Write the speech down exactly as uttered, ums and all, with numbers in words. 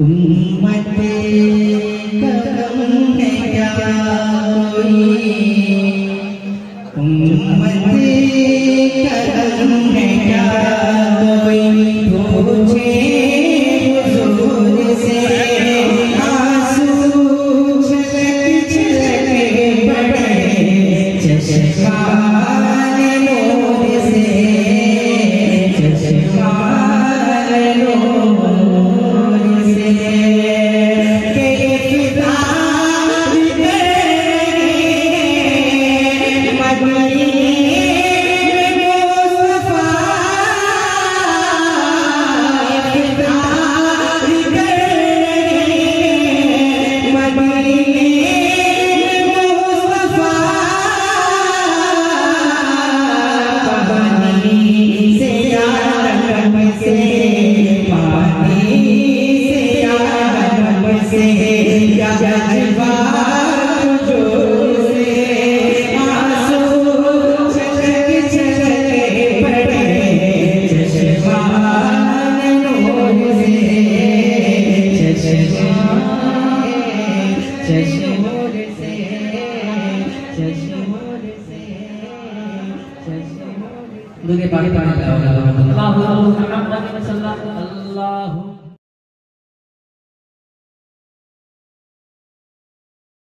उम्मते करम है। मुझे पानी पानी अल्लाह